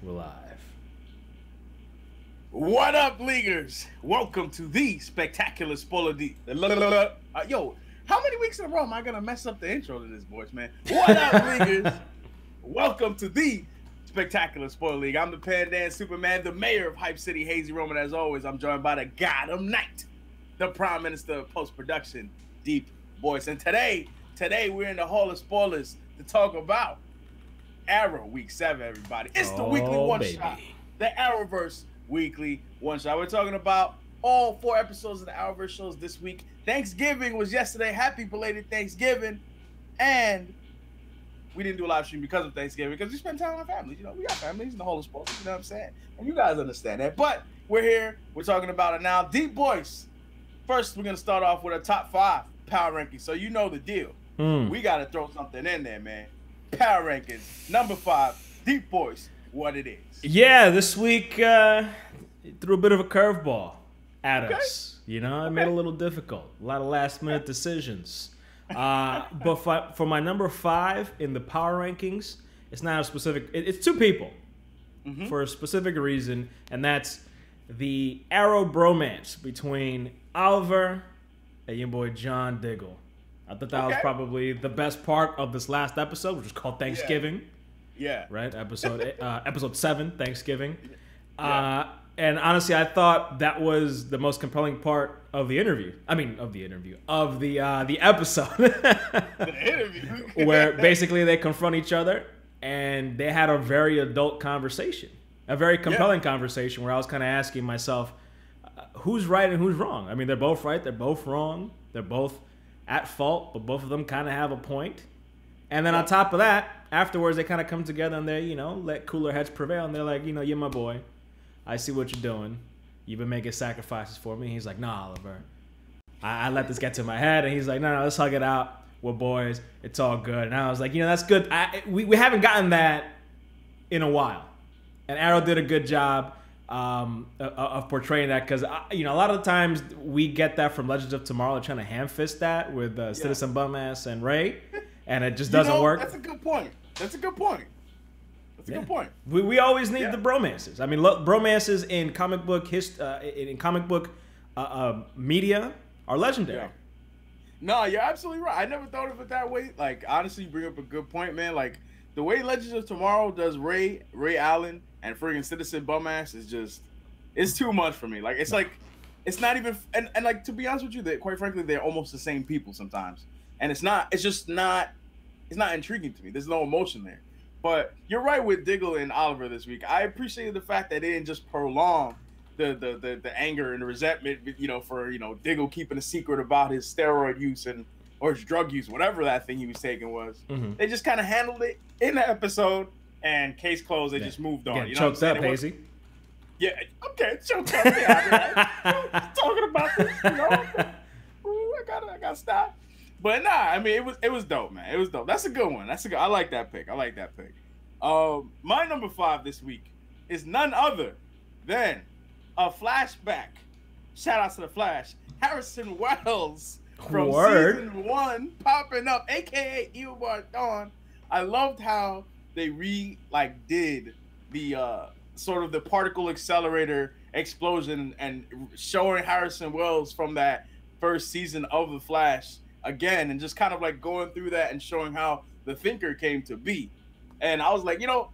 We're live. What up, Leaguers? Welcome to the Spectacular Spoiler D. Yo, how many weeks in a row am I going to mess up the intro to this, boys, man? What up, Leaguers? Welcome to the Spectacular Spoiler League. I'm the Pandan Superman, the mayor of Hype City, Hazy Roman. As always, I'm joined by the Gotham Knight, the Prime Minister of Post-Production, DeepBoyce. And today we're in the Hall of Spoilers to talk about Arrow Week 7, everybody. It's the weekly one-shot. The Arrowverse weekly one-shot. We're talking about all 4 episodes of the Arrowverse shows this week. Thanksgiving was yesterday. Happy belated Thanksgiving. And we didn't do a live stream because of Thanksgiving, because we spent time with our families. You know, we got families in the Hall of Spoilers. You know what I'm saying? And you guys understand that. But we're here. We're talking about it now. DeepBoyce. First, we're going to start off with a top 5 power ranking. So you know the deal. We got to throw something in there, man. Power rankings, number 5, DeepBoyce, what it is. Yeah, this week threw a bit of a curveball at us. You know, it made it a little difficult. A lot of last-minute decisions. But for my number 5 in the power rankings, it's not a specific. It's 2 people for a specific reason, and that's the Arrow bromance between Oliver and your boy John Diggle. I thought that was probably the best part of this last episode, which was called Thanksgiving. Yeah. Right? Episode 7, Thanksgiving. Yeah. And honestly, I thought that was the most compelling part of the interview. I mean, of the episode. The interview. Where basically they confront each other, and they had a very adult conversation. A very compelling conversation where I was kind of asking myself, who's right and who's wrong? I mean, they're both right. They're both wrong. They're both at fault, but both of them kind of have a point. And then on top of that, afterwards, they kind of come together and they, you know, let cooler heads prevail. And they're like, you know, you're my boy. I see what you're doing. You've been making sacrifices for me. And he's like, nah, Oliver. I let this get to my head. And he's like, no, let's hug it out. We're boys. It's all good. And I was like, you know, that's good. We haven't gotten that in a while. And Arrow did a good job of portraying that, because you know, a lot of the times we get that from Legends of Tomorrow, trying to ham fist that with Citizen Bumass and Ray, and it just doesn't work. That's a good point. That's a good point. We always need the bromances. I mean, look, bromances in comic book media are legendary. Yeah. No, you're absolutely right. I never thought of it that way. Like, honestly, you bring up a good point, man. Like, the way Legends of Tomorrow does Ray Allen and friggin' Citizen Bumass is just, it's too much for me. Like, it's like, it's not even, and like, to be honest with you, that quite frankly, they're almost the same people sometimes. And it's not, it's just not, it's not intriguing to me. There's no emotion there. But you're right with Diggle and Oliver this week. I appreciated the fact that they didn't just prolong the anger and the resentment, you know, for, you know, Diggle keeping a secret about his steroid use and, or his drug use, whatever that thing he was taking was. They just kind of handled it in the episode. And case closed, they just moved on. You know, choked up, Hazy. Yeah, okay, choked up. Yeah, I'm talking about this, you know. Ooh, I gotta stop. But nah, I mean, it was dope, man. It was dope. That's a good one. I like that pick. My number 5 this week is none other than a flashback. Shout out to the Flash, Harrison Wells from season 1 popping up, aka Eobard Thawne. I loved how they did the sort of the particle accelerator explosion and showing Harrison Wells from that first season of The Flash again, and just kind of like going through that and showing how the Thinker came to be. And I was like, you know,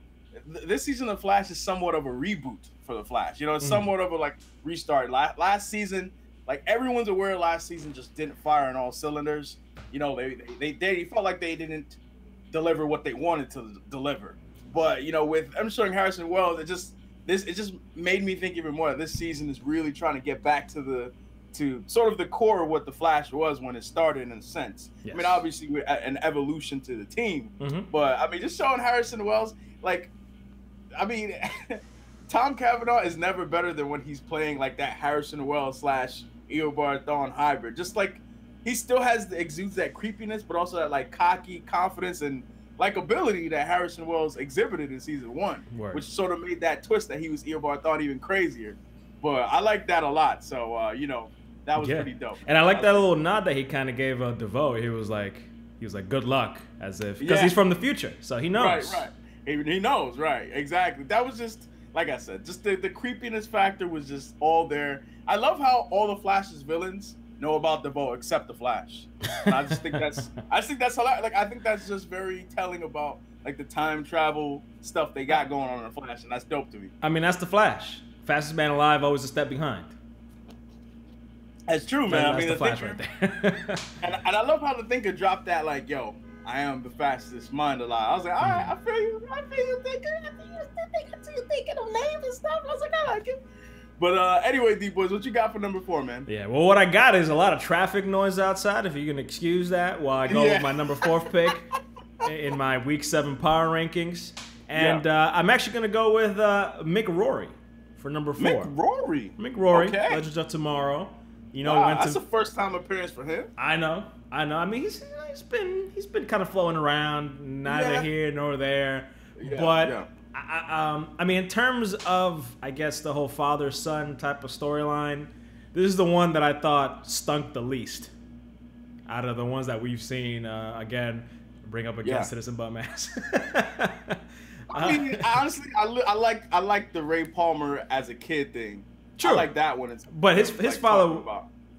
this season of Flash is somewhat of a reboot for The Flash. You know, it's somewhat of a like restart. Last season, like everyone's aware, last season just didn't fire on all cylinders. You know, they felt like they didn't deliver what they wanted to deliver, but you know, with I'm showing Harrison Wells, it just made me think even more that this season is really trying to get back to the core of what the Flash was when it started, in a sense. I mean, obviously with an evolution to the team, but I mean, just showing Harrison Wells, like, I mean, Tom Cavanaugh is never better than when he's playing like that Harrison Wells / Eobard Thawne hybrid. Just like, he still exudes that creepiness, but also that like cocky confidence and likability that Harrison Wells exhibited in season 1, which sort of made that twist that he was Eobard Thawne even crazier. But I like that a lot. So you know, that was pretty dope. And I like that little nod that he kind of gave DeVoe. He was like, good luck, as if because he's from the future, so he knows. Right, right. He knows, right? Exactly. That was just, like I said, just the creepiness factor was just all there. I love how all the Flash's villains know about DeVoe except the Flash. And I just think that's, I think that's hilarious. Like, I think that's just very telling about like the time travel stuff they got going on in the Flash, and that's dope to me. I mean, that's the Flash. Fastest man alive, always a step behind. That's true, man. That's, I mean, the Flash Thinker, right there. and I love how the Thinker dropped that, like, yo, I am the fastest mind alive. I was like, all right, I feel you. I feel you, Thinker. I feel you, Thinker, of names and stuff. I was like, I like it. But anyway, D-Boys, what you got for number 4, man? Yeah, well, what I got is a lot of traffic noise outside, if you can excuse that, while I go with my number 4th pick in my Week 7 power rankings. And I'm actually going to go with Mick Rory for number 4. Mick Rory? Mick Rory, okay. Legends of Tomorrow. You know, wow, that's the first time appearance for him. I know, I know. I mean, he's been kind of flowing around, neither here nor there. Yeah, but I mean, in terms of, I guess, the whole father-son type of storyline, this is the one that I thought stunk the least out of the ones that we've seen. Again, bring up against Citizen Bum-Ass. I mean, honestly, I like the Ray Palmer as a kid thing. True. I like that one. But his father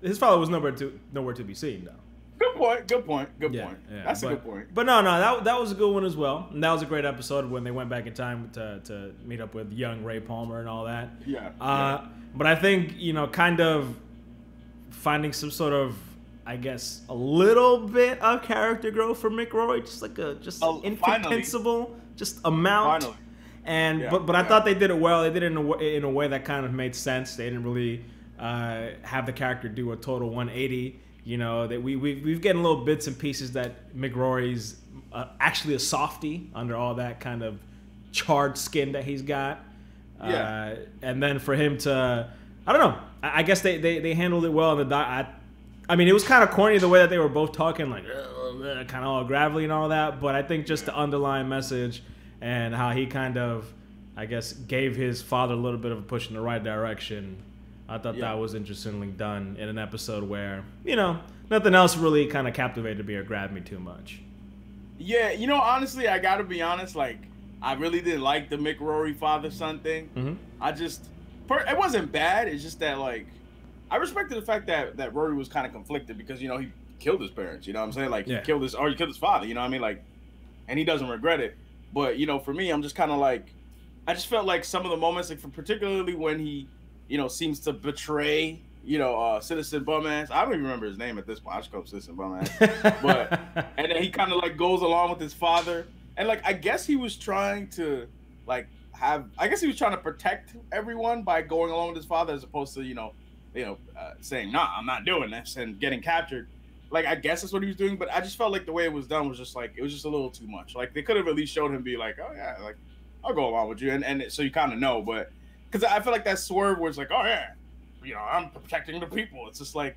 was nowhere to be seen, though. Good point. Good point. Good point. Yeah, that's a good point. But no, that was a good one as well. And that was a great episode when they went back in time to meet up with young Ray Palmer and all that. Yeah. But I think, you know, kind of finding some sort of, I guess, a little bit of character growth for Mick Rory, just like a incontensible amount. Finally. And but I thought they did it well. They did it in a way that kind of made sense. They didn't really have the character do a total 180. You know, that we've getting little bits and pieces that Mick Rory's actually a softie under all that kind of charred skin that he's got. And then for him to, I don't know. I guess they handled it well in the. I mean, it was kind of corny the way that they were both talking, like kind of all gravelly and all that. But I think just the underlying message. And how he kind of, I guess, gave his father a little bit of a push in the right direction. I thought that was interestingly done in an episode where, you know, nothing else really kind of captivated me or grabbed me too much. Yeah, you know, honestly, I got to be honest. Like, I really didn't like the Mick Rory father-son thing. I just, it wasn't bad. It's just that, like, I respected the fact that Rory was kind of conflicted because, you know, he killed his parents. You know what I'm saying? Like, he killed his father. You know what I mean? Like, and he doesn't regret it. But, you know, for me, I'm just kind of like, I just felt like some of the moments, like particularly when he, you know, seems to betray, you know, Citizen Bum-Ass. I don't even remember his name at this point. I just call him Citizen Bum-Ass. But, and then he kind of like goes along with his father. And like, I guess he was trying to like I guess he was trying to protect everyone by going along with his father as opposed to, you know, saying, nah, I'm not doing this and getting captured. Like, I guess that's what he was doing, but I just felt like the way it was done was just like, it was just a little too much. Like, they could have at least showed him be like, oh, yeah, like, I'll go along with you. And so you kind of know, but because I feel like that swerve was like, oh, yeah, you know, I'm protecting the people. It's just like,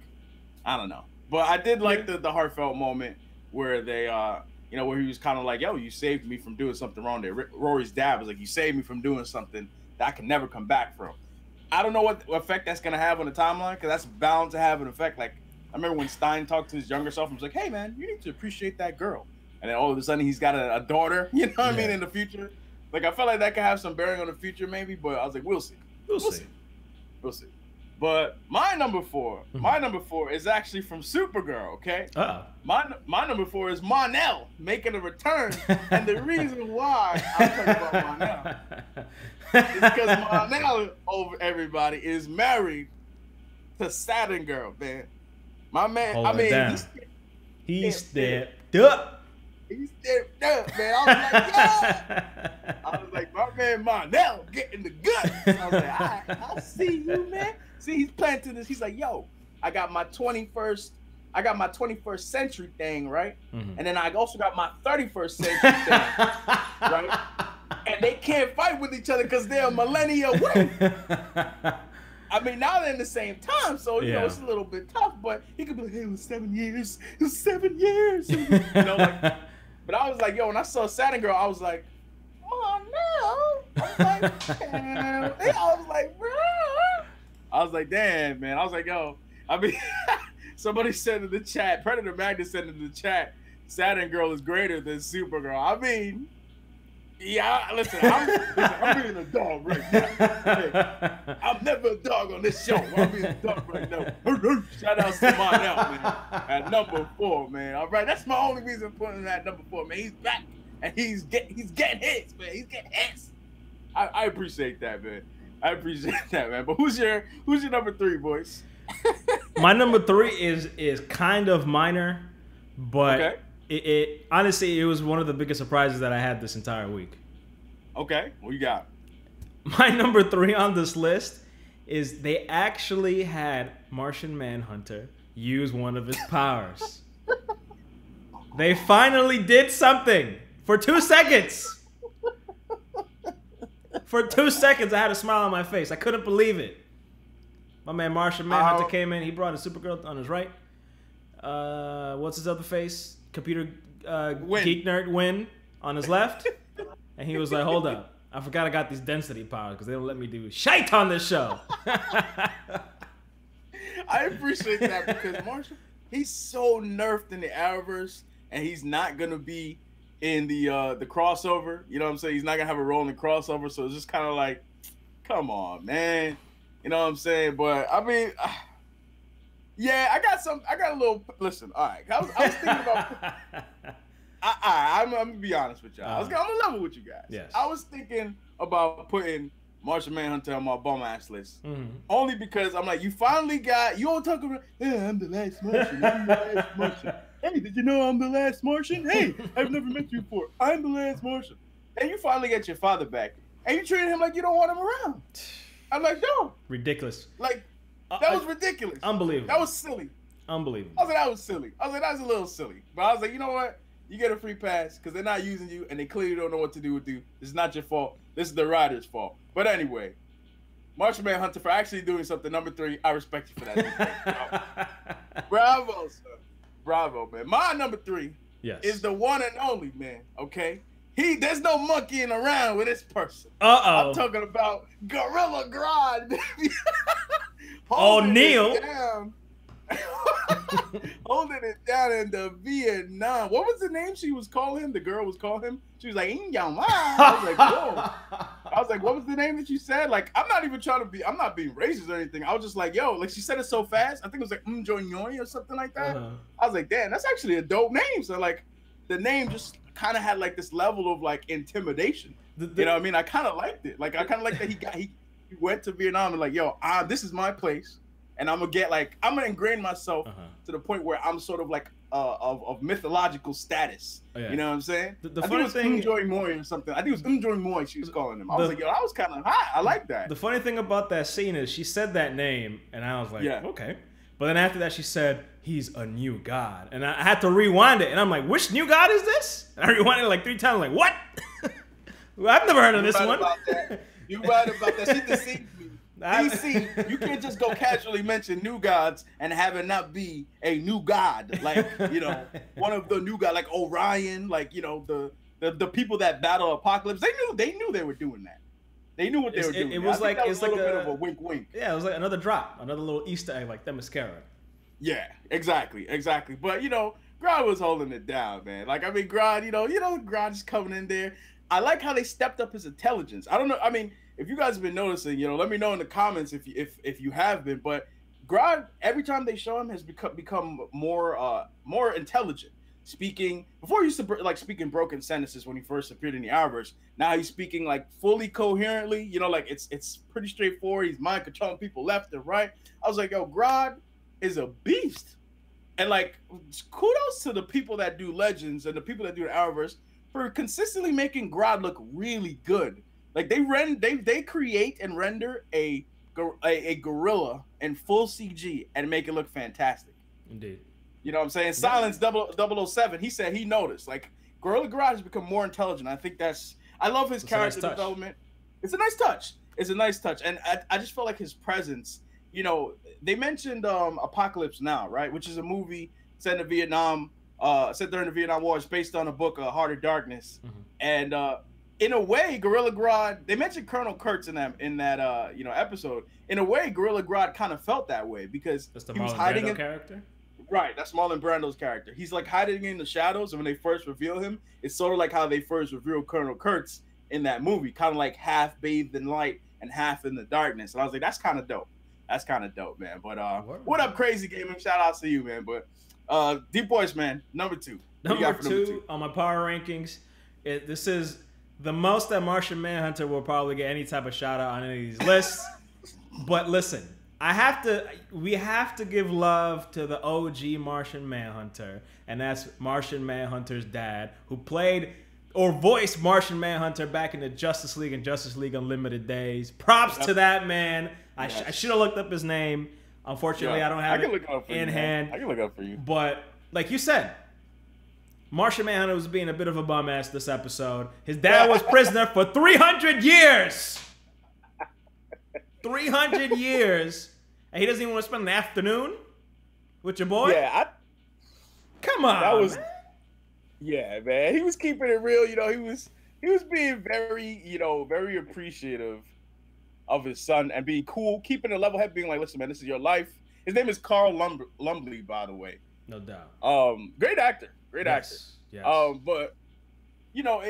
I don't know. But I did like the heartfelt moment where they, you know, where he was kind of like, yo, you saved me from doing something wrong there. Rory's dad was like, you saved me from doing something that I can never come back from. I don't know what effect that's going to have on the timeline because that's bound to have an effect. Like, I remember when Stein talked to his younger self and was like, hey, man, you need to appreciate that girl. And then all of a sudden he's got a daughter, you know what I mean, in the future. Like, I felt like that could have some bearing on the future maybe, but I was like, we'll see. We'll see. We'll see. But my number 4, my number 4 is actually from Supergirl, okay? My number 4 is Mon-El making a return. And the reason why I'm talking about Mon-El is because Mon-El, over everybody, is married to Saturn Girl, man. My man, I mean, he stepped up. He stepped up, man. I was like, yeah. I was like, my man, Mon-El getting the gut. I was like, all right, I see you, man. See, he's planting this. He's like, yo, I got my 21st century thing, right? And then I also got my 31st century thing, right? And they can't fight with each other because they're a millennia away. I mean, now they're in the same time, so, you know, it's a little bit tough, but he could be like, hey, it was 7 years. It was 7 years. You know, like, but I was like, yo, when I saw Saturn Girl, I was like, oh, no. I was like, damn. I was like, bro. I was like, damn, man. I was like, yo. I mean, somebody said in the chat, Predator Magnus said in the chat, Saturn Girl is greater than Supergirl. I mean, Yeah, listen, I'm being a dog right now. Hey, I'm never a dog on this show. I'm being a dog right now. Shout out to Mon-El, man, at number 4, man. All right, that's my only reason for putting him at number 4, man. He's back and he's getting hits, man. He's getting hits. I appreciate that, man. I appreciate that, man. But who's your number 3, boys? My number 3 is kind of minor, but. Okay. It honestly, it was one of the biggest surprises that I had this entire week. Okay, what you got? My number 3 on this list is they actually had Martian Manhunter use one of his powers. They finally did something for 2 seconds. For 2 seconds, I had a smile on my face. I couldn't believe it. My man Martian Manhunter came in. He brought a Supergirl on his right. What's his other face? Computer geek nerd Win on his left, and he was like, "Hold up, I forgot I got these density powers because they don't let me do shite on this show." I appreciate that because Marshall, he's so nerfed in the Arrowverse, and he's not gonna be in the crossover. You know what I'm saying? He's not gonna have a role in the crossover, so it's just kind of like, come on, man. You know what I'm saying? But I mean. Yeah, I got a little. Listen, all right. I was thinking about. I'm gonna be honest with y'all. I'm gonna level with you guys. Yes. I was thinking about putting Martian Manhunter on my bum ass list, only because I'm like, you finally got. You all talk about. Yeah, I'm the last Martian. I'm the last Martian. Hey, did you know I'm the last Martian? Hey, I've never met you before. I'm the last Martian. And you finally get your father back, and you treat him like you don't want him around. I'm like, yo, ridiculous. Like. That was ridiculous. Unbelievable. That was silly. Unbelievable. I was like, that was silly. I was like, that's a little silly. But I was like, you know what? You get a free pass because they're not using you and they clearly don't know what to do with you. It's not your fault. This is the writer's fault. But anyway, Martian Manhunter for actually doing something. Number 3, I respect you for that. Bravo, sir. Bravo, man. My number 3 is the one and only, man. Okay? There's no monkeying around with this person. Uh-oh. I'm talking about Gorilla Grodd. Holding it down. Holding it down in the Vietnam. What was the name she was calling him? The girl was calling him. She was like, "In your mind." I was like, whoa. I was like, what was the name that you said? Like, I'm not even trying to be, I'm not being racist or anything. I was just like, yo, like she said it so fast. I think it was like Joy or something like that. I was like, damn, that's actually a dope name. So like the name just kind of had like this level of like intimidation. You know what I mean? I kind of liked it. Like I kind of liked that he went to Vietnam and like, yo, this is my place, and I'm gonna get like, I'm gonna ingrain myself to the point where I'm sort of like of mythological status. You know what I'm saying? The funny thing, Joy Moy or something. I think it was Joy Moy. She was calling him. I was like, yo, I was kind of hot. I like that. The funny thing about that scene is she said that name, and I was like, okay. But then after that, she said, he's a new god. And I had to rewind it. And I'm like, which new god is this? And I rewinded it like 3 times. I'm like, what? I've never heard of this one. You're right about that. She deceived me. DC, you can't just go casually mention new gods and have it not be a new god. Like, you know, one of the new gods, like Orion, like, you know, the people that battle Apocalypse, they knew they were doing that. They knew what they were doing. It was like, it's like a little bit of a wink, wink. Yeah, it was like another drop, another little Easter egg like that mascara. Yeah, exactly, exactly. But you know, Grodd was holding it down, man. Like I mean, Grodd, you know, Grodd is coming in there. I like how they stepped up his intelligence. I don't know. I mean, if you guys have been noticing, you know, let me know in the comments if you have been. But Grodd, every time they show him, has become more intelligent. Speaking before he used to like speaking broken sentences when he first appeared in the Arrowverse. Now he's speaking like fully coherently. You know, like it's pretty straightforward. He's mind controlling people left and right. I was like, yo, Grodd is a beast, and like kudos to the people that do Legends and the people that do the Arrowverse for consistently making Grodd look really good. Like they create and render a gorilla in full CG and make it look fantastic. Indeed. You know what I'm saying? Silence 007, he said he noticed. Like, Gorilla Grodd has become more intelligent. I think that's... I love his character development. It's a nice touch. It's a nice touch. And I just felt like his presence... You know, they mentioned Apocalypse Now, right? Which is a movie set in Vietnam, set during the Vietnam War. It's based on a book, Heart of Darkness. And in a way, Gorilla Grodd... They mentioned Colonel Kurtz in that you know, episode. In a way, Gorilla Grodd kind of felt that way because he was hiding... That's the character? Right, that's Marlon Brando's character. He's like hiding in the shadows, and when they first reveal him, it's sort of like how they first reveal Colonel Kurtz in that movie, kind of like half bathed in light and half in the darkness. And I was like, that's kind of dope. That's kind of dope, man. But what up, Crazy Gaming? Shout out to you, man. But DeepBoyce, man, number two on my power rankings. This is the most that Martian Manhunter will probably get any type of shout out on any of these lists. But listen, we have to give love to the OG Martian Manhunter, and that's Martian Manhunter's dad, who played or voiced Martian Manhunter back in the Justice League and Justice League Unlimited days. Props to that man. I should have looked up his name. Unfortunately, I don't have it in hand. I can look up for you. But like you said, Martian Manhunter was being a bit of a bum ass this episode. His dad was prisoner for 300 years. 300 years. And he doesn't even want to spend an afternoon with your boy? Yeah. Come on. That was, man. Yeah, man. He was keeping it real. You know, he was being very, you know, very appreciative of his son and being cool, keeping a level head, being like, listen, man, this is your life. His name is Carl Lumbly, by the way. No doubt. Great actor. Great actor. Yes. But, you know,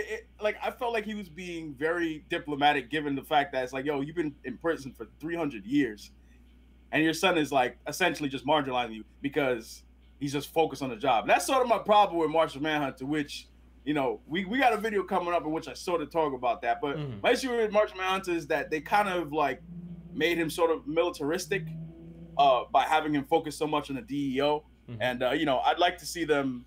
like, I felt like he was being very diplomatic, given the fact that it's like, yo, you've been in prison for 300 years, and your son is, like, essentially just marginalizing you because he's just focused on the job. And that's sort of my problem with Martian Manhunter, which, you know, we got a video coming up in which I sort of talk about that. But my issue with Martian Manhunter is that they kind of, like, made him sort of militaristic by having him focus so much on the DEO. And, you know, I'd like to see them,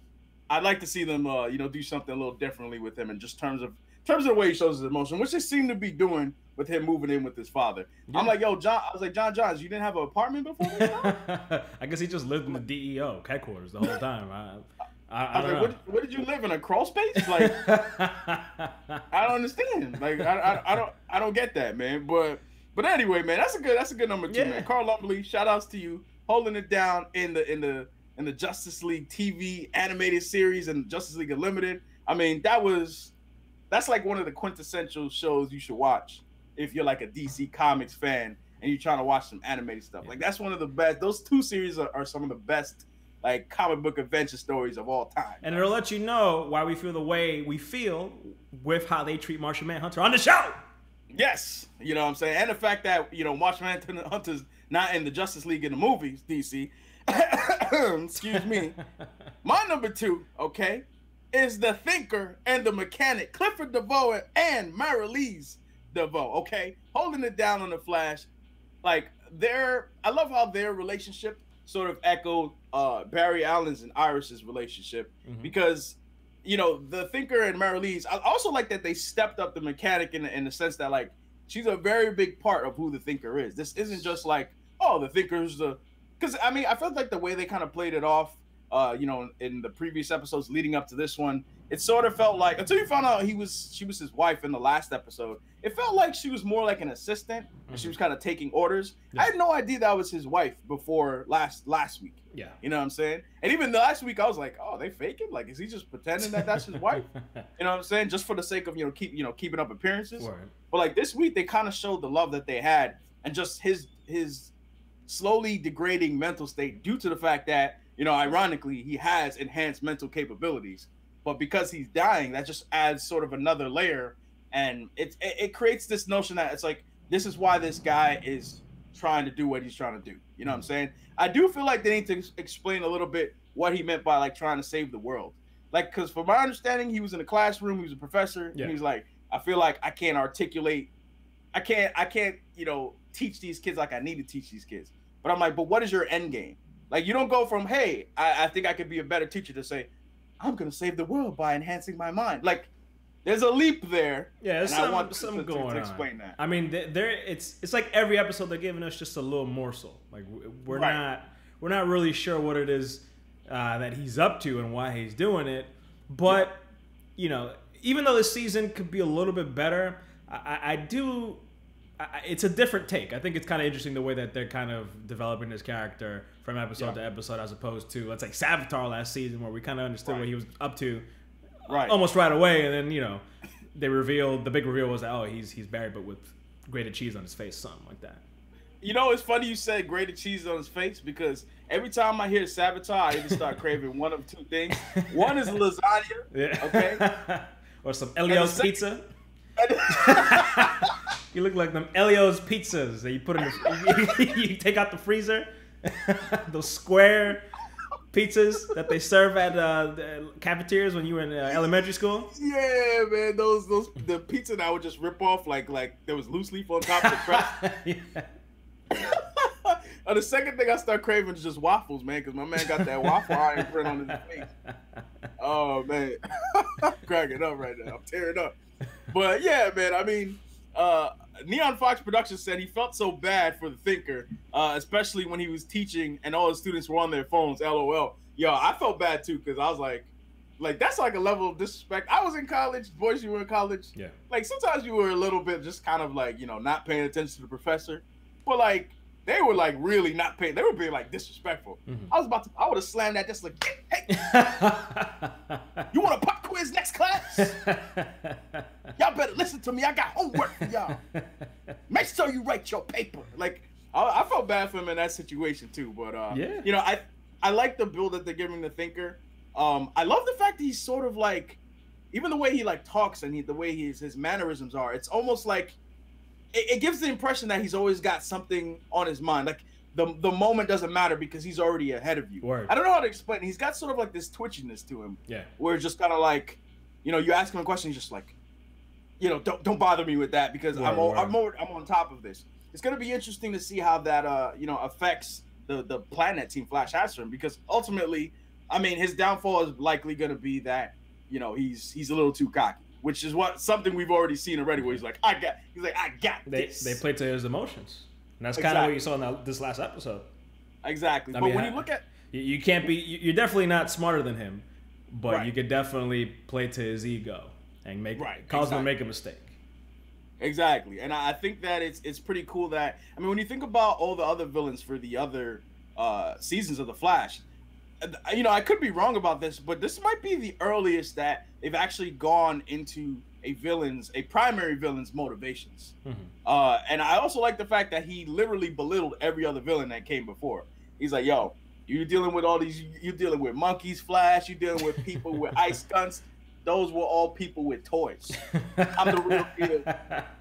you know, do something a little differently with him, in just terms of the way he shows his emotion, which they seem to be doing with him moving in with his father. Yeah. I'm like, yo, John. I was like, John Johns, you didn't have an apartment before? I guess he just lived in the DEO headquarters the whole time. I was like, what did you live in, a crawl space? Like, I don't understand. Like, I don't get that, man. But anyway, man, that's a good number two, man. Carl Lumbly, shout outs to you, holding it down in the Justice League TV animated series and Justice League Unlimited. I mean, that's like one of the quintessential shows you should watch if you're like a DC Comics fan and you're trying to watch some animated stuff. Like, that's one of the best. Those two series are some of the best, like, comic book adventure stories of all time. And it'll let you know why we feel the way we feel with how they treat Martian Manhunter on the show. Yes. You know what I'm saying? And the fact that, you know, Martian Manhunter's not in the Justice League in the movies, DC. Excuse me. My number two, okay, is The Thinker and the Mechanic, Clifford DeVoe and Marylise DeVoe, okay, holding it down on The Flash. Like, I love how their relationship sort of echoed Barry Allen's and Iris's relationship, because, you know, The Thinker and Marylise, I also like that they stepped up the Mechanic in the sense that, like, she's a very big part of who The Thinker is. This isn't just like, oh, The Thinker's the... Because, I mean, I felt like the way they kind of played it off, you know, in the previous episodes leading up to this one, it sort of felt like, until you found out she was his wife in the last episode, it felt like she was more like an assistant, and she was kind of taking orders. Yeah. I had no idea that was his wife before last week. Yeah. You know what I'm saying? And even last week, I was like, oh, they faking? Like, is he just pretending that that's his wife? You know what I'm saying? Just for the sake of, you know, keeping up appearances. Word. But, like, this week, they kind of showed the love that they had, and just his slowly degrading mental state due to the fact that, you know, ironically, he has enhanced mental capabilities, but because he's dying, that just adds sort of another layer, and it creates this notion that it's like, this is why this guy is trying to do what he's trying to do. You know what I'm saying? I do feel like they need to explain a little bit what he meant by, like, trying to save the world. Like, because from my understanding, he was in a classroom, he was a professor, and he's like, I feel like I can't articulate, I can't, you know, teach these kids like I need to teach these kids. But I'm like, but what is your end game? Like, you don't go from, hey, I think I could be a better teacher, to say, I'm going to save the world by enhancing my mind. Like, there's a leap there. Yeah, there's something going on. Explain that. I mean, it's like every episode they're giving us just a little morsel. Like, we're not really sure what it is that he's up to and why he's doing it. But, you know, even though this season could be a little bit better, it's a different take. I think it's kind of interesting the way that they're kind of developing this character from episode to episode, as opposed to, let's say, Savitar last season, where we kind of understood what he was up to almost right away, and then, you know, they revealed, the big reveal was that, oh, he's buried, but with grated cheese on his face, something like that. You know, it's funny you said grated cheese on his face, because every time I hear Savitar, I either start craving one of two things. One is lasagna, okay? Or some Elio's pizza. You look like them Elio's pizzas that you put in the, you take out the freezer. Those square pizzas that they serve at the cafeterias when you were in elementary school. Yeah, man, those the pizza that I would just rip off like there was loose leaf on top of the crust. Yeah. And the second thing I start craving is just waffles, man, because my man got that waffle iron print on his face. Oh man, I'm cracking up right now. I'm tearing up. But yeah, man, I mean, Neon Fox Productions said he felt so bad for the Thinker, especially when he was teaching and all his students were on their phones. LOL. Yo, I felt bad too, because I was like that's like a level of disrespect. I was in college, boys. You were in college. Yeah. Like sometimes you were a little bit just kind of like, you know, not paying attention to the professor, but like they were like really not paying. They were being like disrespectful. Mm-hmm. I would have slammed that just like, hey, you want a pop quiz next class? Y'all better listen to me. I got homework for y'all. Make sure you write your paper. Like, I felt bad for him in that situation too. But yeah, you know, I like the build that they're giving the Thinker. I love the fact that he's sort of like, even the way he like talks and the way his mannerisms are. It's almost like it gives the impression that he's always got something on his mind. Like the moment doesn't matter because he's already ahead of you. Word. I don't know how to explain it. He's got sort of like this twitchiness to him. Yeah. Where it's just kind of like, you know, you ask him a question, he's just like, you know, don't bother me with that because I'm on top of this. It's going to be interesting to see how that, you know, affects the plan that Team Flash has for him, because ultimately, I mean, his downfall is likely going to be that, you know, he's a little too cocky, which is something we've already seen already, where he's like, I got this. They play to his emotions. And that's kind of what you saw in this last episode. Exactly. But when you look at, you can't be, you're definitely not smarter than him, but you could definitely play to his ego and cause him to make a mistake. Exactly. And I think that it's pretty cool that, I mean, when you think about all the other villains for the other seasons of The Flash, you know, I could be wrong about this, but this might be the earliest that they've actually gone into a primary villain's motivations. Mm-hmm. And I also like the fact that he literally belittled every other villain that came before. He's like, yo, you're dealing with all these, you're dealing with monkeys, Flash, you're dealing with people with ice guns. Those were all people with toys. I'm the real deal,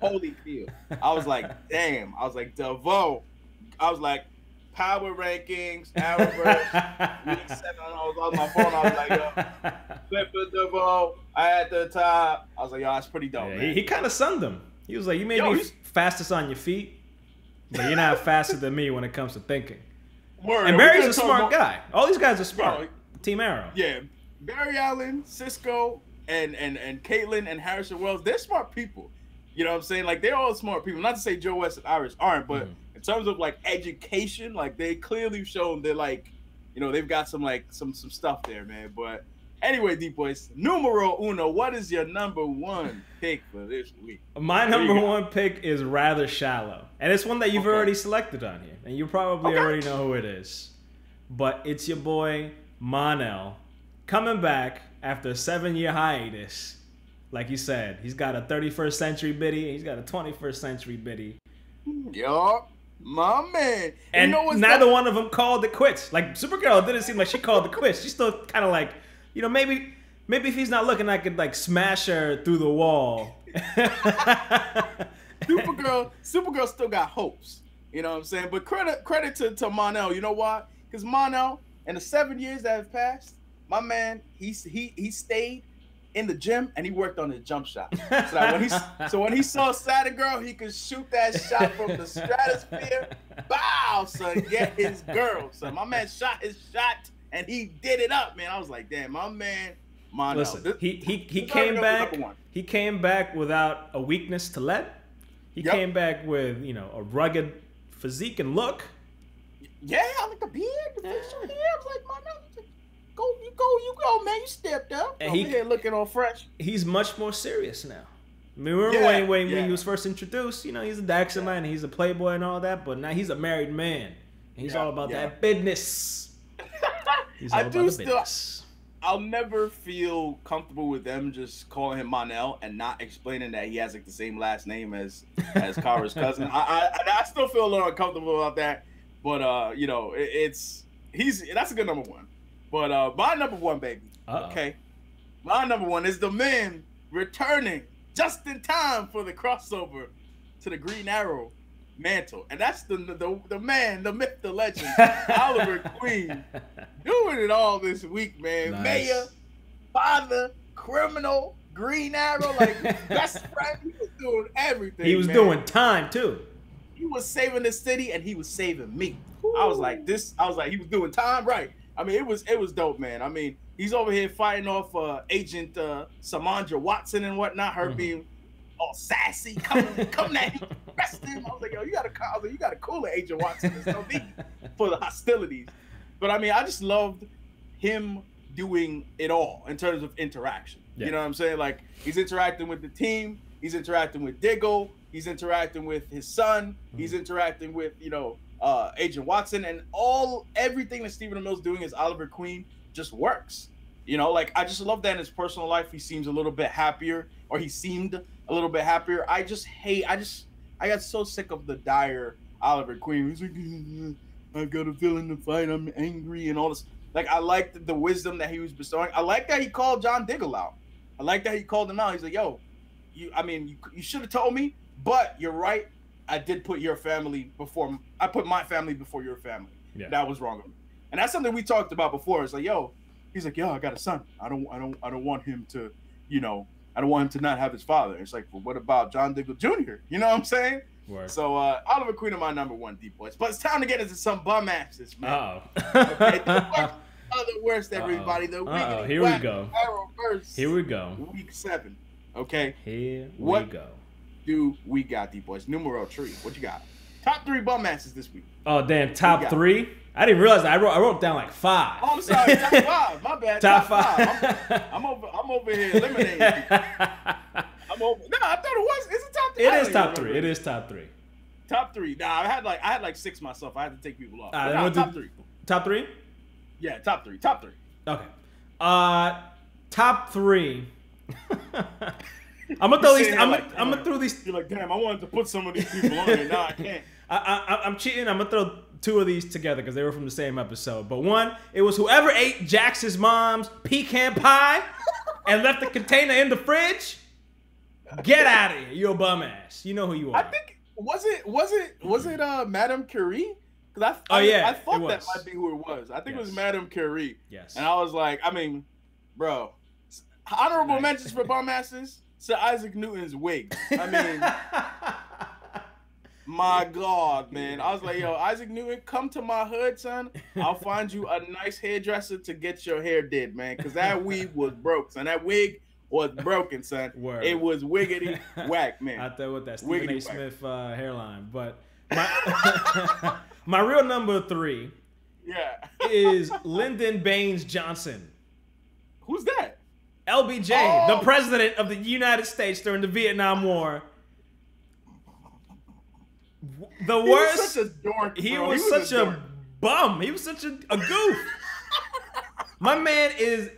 holy deal. I was like, damn. I was like, DeVoe. I was like, power rankings, Arrowverse. Week 7, I was on my phone. I was like, yo, Clifford DeVoe, I at the top. I was like, yo, that's pretty dope. Yeah, man. He kind of sunned him. He was like, you may be fastest on your feet, but you're not faster than me when it comes to thinking. Word. And Barry's a smart guy. All these guys are smart. Yo, Team Arrow. Yeah, Barry Allen, Cisco, and Caitlin and Harrison Wells, they're smart people. You know what I'm saying? Like, they're all smart people. Not to say Joe West and Iris aren't, but in terms of like education, like they clearly shown they're like, you know, they've got some like some stuff there, man. But anyway, DeepBoyce, numero uno, what is your #1 pick for this week? My number one pick is rather shallow, and it's one that you've already selected on here, and you probably already know who it is. But it's your boy Mon-El, coming back after a 7-year hiatus. Like you said, he's got a 31st century biddy, and he's got a 21st century biddy. Yo, my man. And you know neither one of them called it quits. Like, Supergirl didn't seem like she called it quits. She's still kind of like, you know, maybe if he's not looking, I could, like, smash her through the wall. Supergirl still got hopes. You know what I'm saying? But credit to Mon-El. You know why? Because Mon-El, in the 7 years that have passed, my man, he stayed in the gym and he worked on his jump shot. So when he saw Saturn Girl, he could shoot that shot from the stratosphere. Bow, son, get his girl, son. My man shot his shot and he did it up, man. I was like, damn, my man, Mono. Listen, he came back. He came back without a weakness to let. He came back with, you know, a rugged physique and look. Yeah, I like the beard, the facial hair. I was like, Mono, you go, man. You stepped up. And over here looking all fresh. He's much more serious now. I mean, remember when he was first introduced? You know, he's a Daxxer man, and he's a playboy and all that. But now he's a married man. And he's all about that business. He's all about the business. I'll never feel comfortable with them just calling him Mon-El and not explaining that he has like the same last name as Kara's cousin. I still feel a little uncomfortable about that. But you know, that's a good #1. But my #1, baby. Uh-oh. Okay, my #1 is the man returning just in time for the crossover to the Green Arrow mantle. And that's the man, the myth, the legend, Oliver Queen, doing it all this week, man. Nice. Mayor, father, criminal, Green Arrow, like best friend. He was doing everything. He was doing time too. He was saving the city and he was saving me. Ooh. I was like, this. I was like, he was doing time right. I mean, it was dope, man. I mean, he's over here fighting off Agent Samandra Watson and whatnot. Her being all sassy, come at him, arrest him. I was like, yo, you gotta cool it, Agent Watson. There's no need for the hostilities. But I mean, I just loved him doing it all in terms of interaction. Yeah. You know what I'm saying? Like, he's interacting with the team. He's interacting with Diggle. He's interacting with his son. He's interacting with, you know, Agent Watson, and everything that Stephen Amell's doing as Oliver Queen just works. You know, like, I just love that in his personal life, he seems a little bit happier, or he seemed a little bit happier. I got so sick of the dire Oliver Queen. He's like, I got a villain to fight. I'm angry and all this. Like, I liked the wisdom that he was bestowing. I like that he called John Diggle out. I like that he called him out. He's like, yo, you should have told me, but you're right. I did put your family before. I put my family before your family. Yeah. That was wrong of me. And that's something we talked about before. It's like, yo, he's like, yo, I got a son. I don't want him to, you know, I don't want him to not have his father. It's like, well, what about John Diggle Jr.? You know what I'm saying? Word. So Oliver Queen of my #1 DeepBoyce. But it's time to get into some bum asses, man. Oh. Okay, the worst, everybody. The week. Here we go. Arrowverse. Here we go. Week 7. Okay. Here we go. Do we got DeepBoyce? Numero 3. What you got? Top 3 bum asses this week. Oh damn! Top 3. I didn't realize that. I wrote down like 5. Oh, I'm sorry. Top 5. My bad. Top 5. I'm over here eliminating people. No, I thought it was. It's a top 3. It is top 3. It is top 3. Top 3. Nah, I had like 6 myself. I had to take people off. Nah, top 3. Top 3. Yeah, top 3. Top 3. Okay. Top 3. I'm gonna throw these. You're like, damn! I wanted to put some of these people on there. Now I can't. I'm cheating. I'm gonna throw 2 of these together because they were from the same episode. But one, it was whoever ate Jax's mom's pecan pie and left the container in the fridge. Get out of here! You're a bum ass. You know who you are. I think was it Madame Curie? Because I thought that might be who it was. I think it was Madame Curie. Yes. And I was like, I mean, bro, honorable mentions for bum asses. Sir Isaac Newton's wig. I mean, my God, man. I was like, yo, Isaac Newton, come to my hood, son. I'll find you a nice hairdresser to get your hair did, man. Because that wig was broke, son. That wig was broken, son. Word. It was wiggity whack, man. I thought with that Stephen A. Smith hairline. But my, my real number 3 is Lyndon Baines Johnson. Who's that? LBJ, the president of the United States during the Vietnam War. The worst. He was such a bum. He was such a goof. My man is.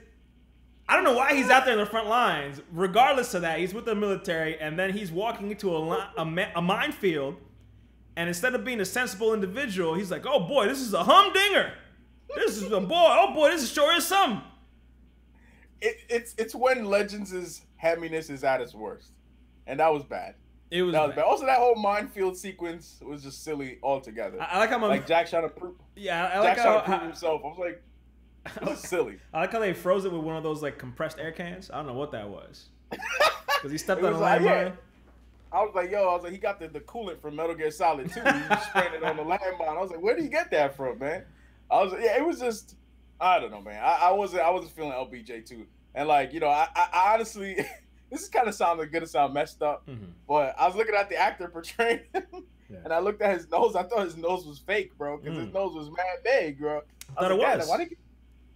I don't know why he's out there in the front lines. Regardless of that, he's with the military, and then he's walking into a minefield, and instead of being a sensible individual, he's like, "Oh boy, this is a humdinger. This is a boy. Oh boy, this sure is something." It's when Legends' hamminess is at its worst, and that was bad. It was bad. Also, that whole minefield sequence was just silly altogether. I like how Jack trying to prove. Yeah, I like Jack trying to prove himself. I was like, it was silly. I like how they froze it with one of those like compressed air cans. I don't know what that was because he stepped on the landmine. I was like, yo, I was like, he got the coolant from Metal Gear Solid 2. He just sprayed it on the landmine. I was like, where do you get that from, man? I was like, yeah, it was just. I don't know, man. I wasn't feeling LBJ too, and like, you know, I honestly, this is kind of gonna sound messed up, but I was looking at the actor portraying him, and I looked at his nose. I thought his nose was fake, bro, because his nose was mad big, bro. I thought it was. Why did you...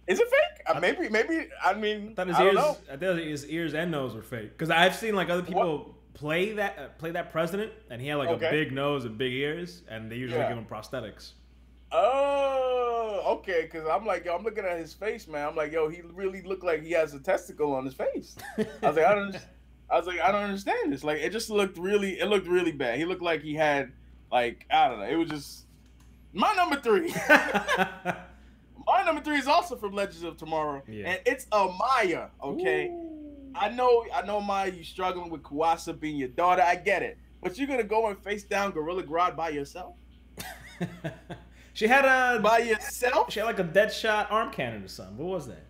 Is it fake? Maybe. I mean, I don't know. I thought his ears and nose were fake because I've seen like other people play that president, and he had like a big nose and big ears, and they usually give him prosthetics. Oh, okay, because I'm like, yo, I'm looking at his face, man. I'm like, yo, he really looked like he has a testicle on his face. I was like, I don't understand this. Like, it just looked really, bad. He looked like he had, like, I don't know. It was just my number 3. My number 3 is also from Legends of Tomorrow, and it's Amaya. Okay, Ooh. I know, Maya, you struggling with Kuwasa being your daughter. I get it. But you're going to go and face down Gorilla Grodd by yourself? She had a... By yourself? She had like a deadshot arm cannon or something. What was that?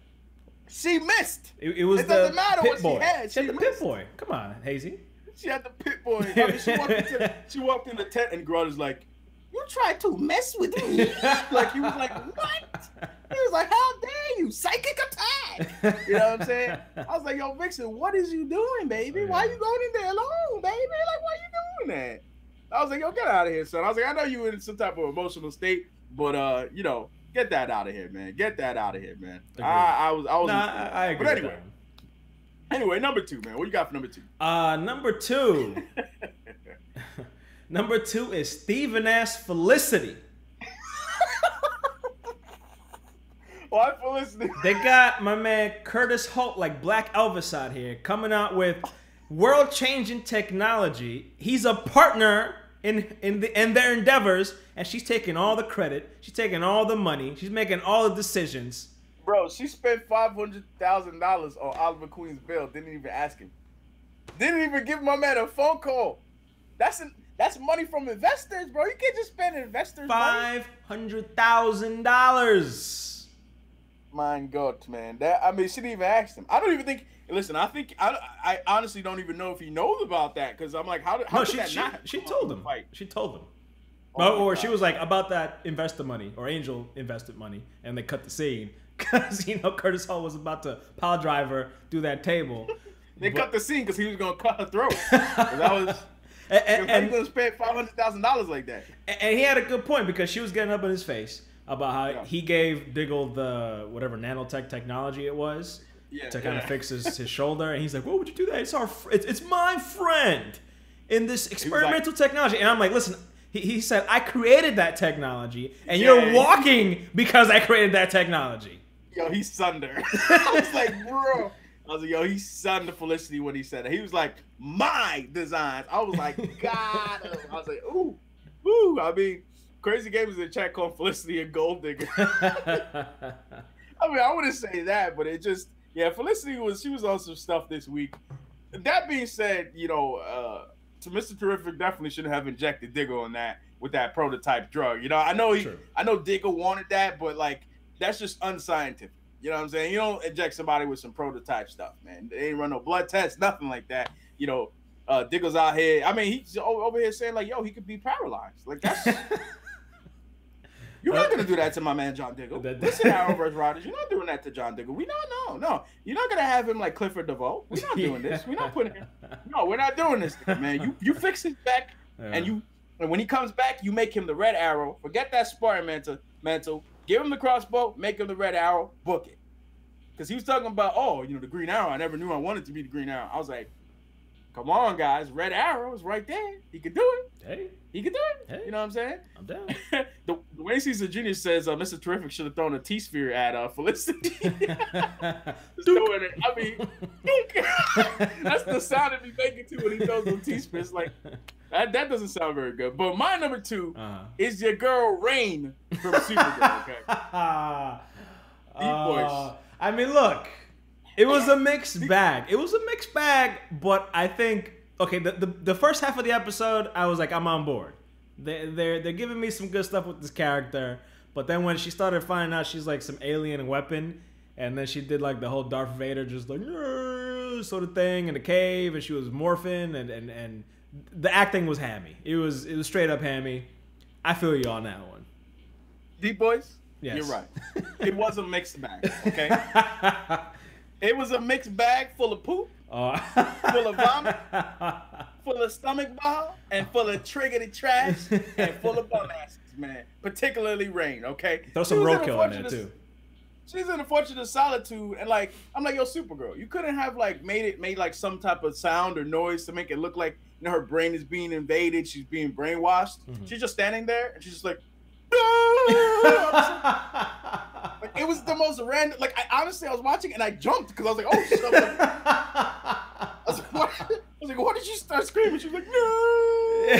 She missed. It was it doesn't matter what she had. She had the pit boy. Come on, Hazy. She had the pit boy. I mean, she walked in the tent and Grodd is like, you tried to mess with me? Like, he was like, what? He was like, how dare you? Psychic attack. You know what I'm saying? I was like, yo, Vixen, what is you doing, baby? Why are you going in there alone, baby? Like, why are you doing that? I was like, yo, get out of here, son. I was like, I know you were in some type of emotional state, but, you know, get that out of here, man. Get that out of here, man. I was. Nah, I agree. But anyway. Anyway, number two, man. What you got for number two? Number two. Number two is Steven-ass Felicity. Why Felicity? They got my man Curtis Holt, like Black Elvis out here, coming out with world-changing technology. He's a partner in their endeavors, and she's taking all the credit. She's taking all the money. She's making all the decisions. Bro, she spent $500,000 on Oliver Queen's bill. Didn't even ask him. Didn't even give my man a phone call. That's money from investors, bro. You can't just spend investors' money. $500,000. My God, man. That, I mean, she didn't even ask him. I don't even think. Listen, I honestly don't even know if he knows about that, because I'm like, how did that not? She told him. She told him. Oh, or she was like, about that investor money or angel invested money, and they cut the scene because you know Curtis Hall was about to pile drive her through that table. Cut the scene because he was gonna cut her throat. That was. And he was gonna spend $500,000 like that. And he had a good point because she was getting up in his face about how he gave Diggle the whatever nanotech technology it was to kind of fix his shoulder, and he's like, "What would you do that? It's our, it's my friend in this experimental technology." And I'm like, "Listen," he said, "I created that technology, and you're walking because I created that technology." Yo, he sunned her. I was like, bro. I was like, yo, he sunned Felicity when he said it. He was like, my designs. I was like, God. I was like, ooh, ooh. I mean, Crazy Gamers in the chat called Felicity a gold digger. I mean, I wouldn't say that, but it just, yeah, Felicity was, she was on some stuff this week. That being said, you know, so Mr. Terrific definitely shouldn't have injected Diggle on that with that prototype drug. You know, I know I know Diggle wanted that, but like, that's just unscientific. You know what I'm saying? You don't inject somebody with some prototype stuff, man. They ain't run no blood test, nothing like that. You know, Diggle's out here. I mean, he's over here saying like, yo, he could be paralyzed. Like that's you're not gonna do that to my man John Diggle. Listen, Arrowverse Riders, you're not doing that to John Diggle. We no. You're not gonna have him like Clifford DeVoe. We're not doing this. We're not putting him. No, we're not doing this, man. You fix his back, and when he comes back, you make him the Red Arrow. Forget that Spartan mantle. Give him the crossbow, make him the Red Arrow, book it. Because he was talking about, oh, you know, the Green Arrow. I never knew I wanted to be the Green Arrow. I was like, come on, guys. Red Arrow is right there. He could do it. Hey. He could do it. Hey. You know what I'm saying? I'm down. the way he's a genius says, Mr. Terrific should have thrown a T-sphere at Felicity. I mean, that's the sound that he's making, too, when he throws a T-sphere. It's like, that doesn't sound very good. But my number two is your girl Rain from Supergirl. Okay. DeepBoyce. I mean, look, it was a mixed bag. It was a mixed bag, but I think okay. The first half of the episode, I was like, I'm on board. They're giving me some good stuff with this character. But then when she started finding out she's like some alien weapon, and then she did like the whole Darth Vader just like sort of thing in the cave, and she was morphing and the acting was hammy. It was straight up hammy. I feel you on that one. DeepBoyce? Yes. You're right. It was a mixed bag, okay? It was a mixed bag full of poop, full of vomit, full of stomach bile, and full of triggery trash, and full of bum asses, man. Particularly Rain, okay? Throw some roadkill in there, too. She's in a fortune of solitude, and like I'm like, yo, Supergirl, you couldn't have like made like some type of sound or noise to make it look like you know her brain is being invaded, she's being brainwashed. She's just standing there, and she's just like, like it was the most random. Like I honestly, I was watching and I jumped because I was like, oh shit! I was like, why did you start screaming? She was like, no.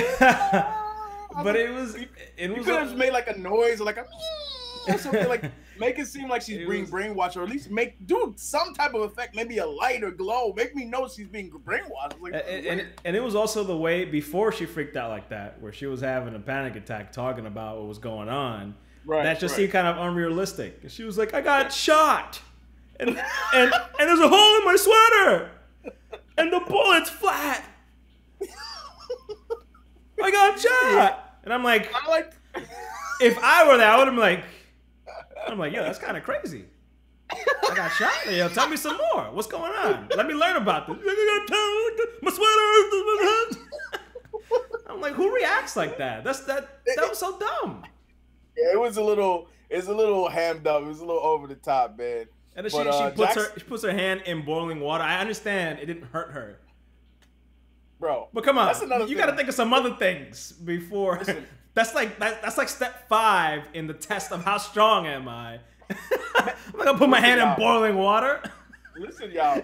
But like, it was. You could have made like a noise, or like a. or something. Like, make it seem like she's being brainwashed, or at least make some type of effect, maybe a light or glow. Make me know she's being brainwashed. Like, and it was also the way before she freaked out like that, where she was having a panic attack, talking about what was going on. Right, that just seemed kind of unrealistic. And she was like, "I got shot, and there's a hole in my sweater, and the bullet's flat. I got shot." And I'm like, if I were that, I would have been like, yo, that's kind of crazy. I got shot. Yo, tell me some more. What's going on? Let me learn about this. My sweater. I'm like, who reacts like that? That was so dumb. Yeah, it was a little. It's a little hammed up. It was a little over the top, man. And then she puts her hand in boiling water. I understand it didn't hurt her, bro. But come on, you got to think of some other things before. Listen, that's like step 5 in the test of how strong am I. I'm gonna put my hand in boiling water. Listen, y'all.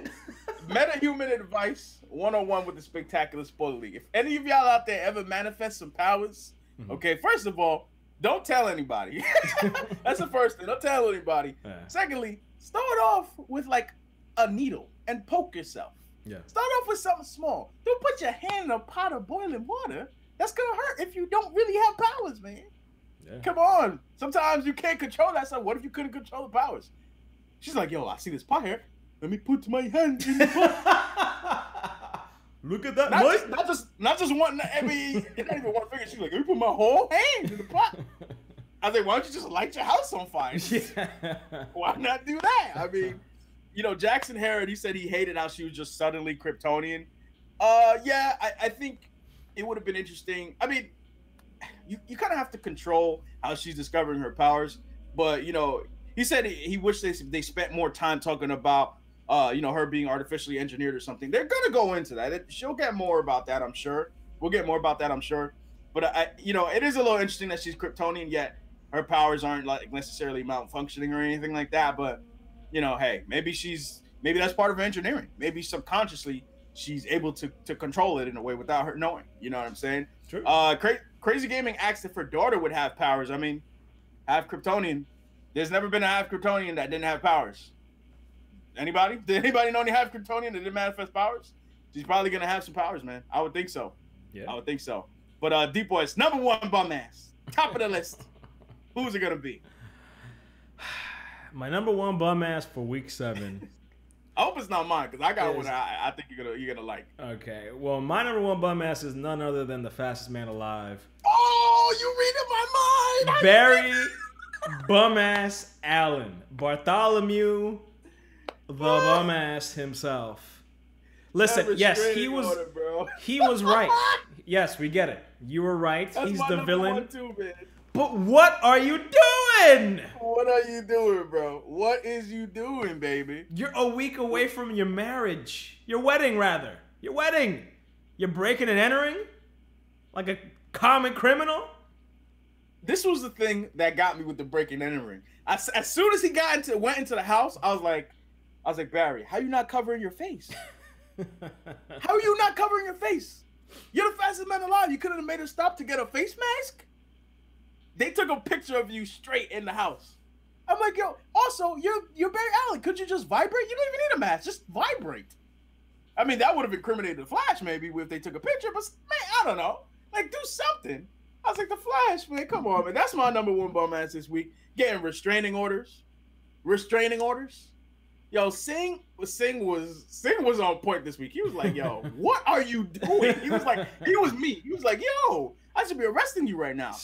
Meta-human advice 101 with the Spectacular Spoiler League. If any of y'all out there ever manifest some powers, okay, first of all, don't tell anybody. That's the first thing. Don't tell anybody. Yeah. Secondly, start off with like a needle and poke yourself. Yeah. Start off with something small. Don't put your hand in a pot of boiling water. That's gonna hurt if you don't really have powers, man. Yeah. Come on. Sometimes you can't control that stuff. What if you couldn't control the powers? She's like, yo, I see this pot here. Let me put my hand in the pot. Look at that. Not just one. I mean, not even one finger. She's like, let me put my whole hand in the pot. I was like, why don't you just light your house on fire? Yeah. Why not do that? I mean, you know, Jackson Herod, he said he hated how she was just suddenly Kryptonian. Yeah, I think it would have been interesting. I mean, you kind of have to control how she's discovering her powers. But, you know, he said he wished they spent more time talking about, you know, her being artificially engineered or something. They're going to go into that. She'll get more about that, I'm sure. We'll get more about that, I'm sure. But, you know, it is a little interesting that she's Kryptonian, yet her powers aren't like necessarily malfunctioning or anything like that. But, you know, hey, maybe that's part of engineering. Maybe subconsciously she's able to control it in a way without her knowing. You know what I'm saying? True. Crazy Gaming asked if her daughter would have powers. I mean, half Kryptonian. There's never been a half Kryptonian that didn't have powers. Anybody? Did anybody know any half Kryptonian that didn't manifest powers? She's probably gonna have some powers, man. I would think so. Yeah. I would think so. But DeepBoyce, #1 bum ass, top of the list. Who's it gonna be? My #1 bum ass for week 7. I hope it's not mine, because I got one I think you're gonna like. Okay, well, my #1 bum ass is none other than the fastest man alive. Oh, you reading my mind! Barry bum ass Allen, Bartholomew, the bum ass himself. Listen, yes, he was right. Yes, we get it. You were right. That's He's the villain. Too, man. But what are you doing? What are you doing, bro? What is you doing, baby? You're a week away from your marriage. Your wedding, rather. Your wedding. You're breaking and entering? Like a common criminal? This was the thing that got me with the breaking and entering. As soon as he went into the house, I was like, Barry, how you not covering your face? How are you not covering your face? You're the fastest man alive. You couldn't have made her stop to get a face mask? They took a picture of you straight in the house. I'm like, yo, also, you're Barry Allen. Could you just vibrate? You don't even need a mask. Just vibrate. I mean, that would have incriminated The Flash maybe if they took a picture, but, man, I don't know. Like, do something. I was like, The Flash, man, come on, man. That's my #1 bum ass this week. Getting restraining orders. Restraining orders. Yo, Singh was on point this week. He was like, yo, what are you doing? He was like, yo, I should be arresting you right now.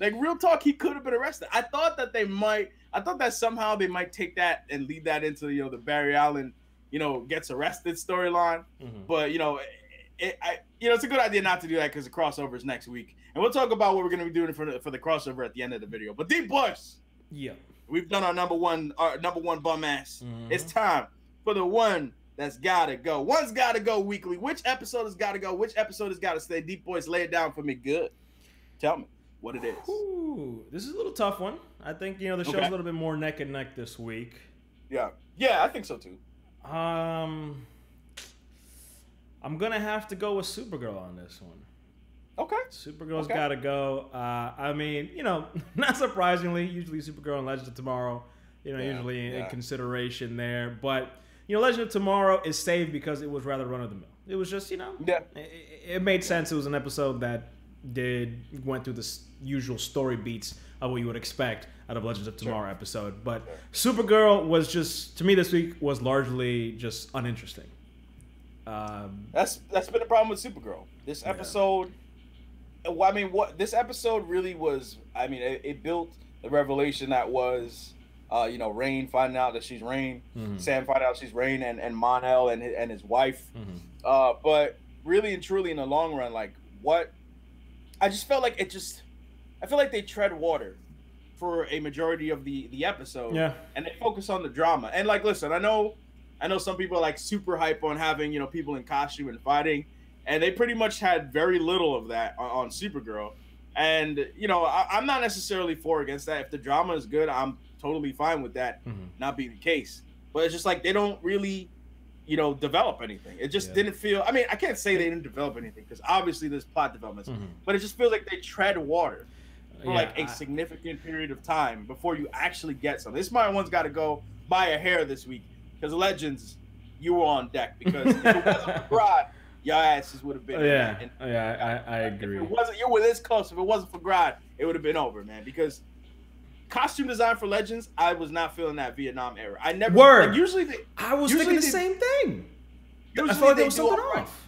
Like, real talk, he could have been arrested. I thought that somehow they might take that and lead that into, you know, the Barry Allen, you know, gets arrested storyline. But, you know, it's a good idea not to do that because the crossover is next week. And we'll talk about what we're going to be doing for the crossover at the end of the video. But DeepBoyce, yeah, we've done our #1 bum ass. It's time for the one that's got to go. One's got to go weekly. Which episode has got to go? Which episode has got to stay? DeepBoyce, lay it down for me good. Tell me what it is. Ooh, this is a little tough one. I think, you know, the show's a little bit more neck and neck this week. Yeah. Yeah, I think so too. I'm going to have to go with Supergirl on this one. Okay. Supergirl's got to go. I mean, you know, not surprisingly, usually Supergirl and Legends of Tomorrow, you know, usually in consideration there. But, you know, Legends of Tomorrow is saved because it was rather run-of-the-mill. It was just, you know, it made sense. It was an episode that went through the usual story beats of what you would expect out of Legends of Tomorrow episode. But Supergirl was just, to me this week, was largely just uninteresting. That's been the problem with Supergirl. This episode, I mean, this episode really was, I mean, it built the revelation that was, you know, Rain finding out that she's Rain, Sam finding out she's Rain, and Mon-El and his wife. But really and truly in the long run, like, I just felt like I feel like they tread water for a majority of the episode. Yeah. And they focus on the drama. And like, listen, I know some people are like super hype on having, you know, people in costume and fighting, and they pretty much had very little of that on Supergirl. And, you know, I'm not necessarily for or against that. If the drama is good, I'm totally fine with that not being the case. But it's just like they don't really, you know, develop anything. It just didn't feel, I mean, I can't say they didn't develop anything because obviously there's plot developments, but it just feels like they tread water for like a significant period of time before you actually get something. This my one's got to go by a hair this week. Because Legends, you were on deck. Because if it wasn't for Grodd, your asses would have been. I agree. If it wasn't, you were this close. If it wasn't for Grodd, it would have been over, man. Because costume design for Legends, I was not feeling that Vietnam era. I never. Like, usually, I was thinking the same thing. I thought there was something off.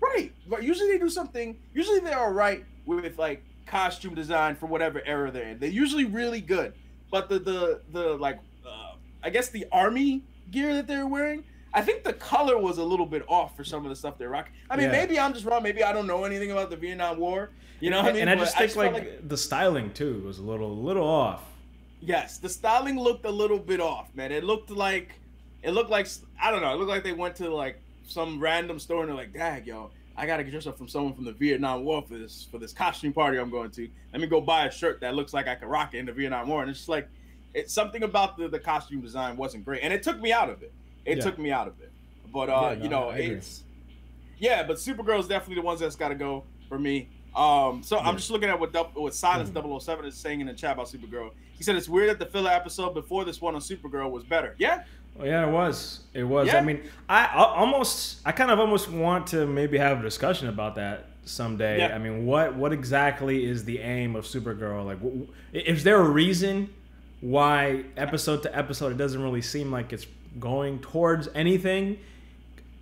Right, but usually they do something. Usually they're all right with like costume design for whatever era they're in. They're usually really good. But the like, I guess the army gear that they're wearing, I think the color was a little bit off for some of the stuff they're rocking. I mean, maybe I'm just wrong. Maybe I don't know anything about the Vietnam War. You know what I mean? And I just think like the styling too was a little off. Yes, the styling looked a little bit off, man. It looked like I don't know. It looked like they went to like some random store and they're like, "Dag, yo, I gotta get dressed up from someone from the Vietnam War for this costume party I'm going to. Let me go buy a shirt that looks like I could rock it in the Vietnam War." And it's just like, it's something about the costume design wasn't great, and it took me out of it. But you know, it's but Supergirl is definitely the ones that's got to go for me. So I'm just looking at what Silence 007 is saying in the chat about Supergirl. He said it's weird that the filler episode before this one on Supergirl was better. It was. It was. Yeah. I mean, I kind of almost want to maybe have a discussion about that someday. I mean, what exactly is the aim of Supergirl? Like, is there a reason why episode to episode it doesn't really seem like it's going towards anything?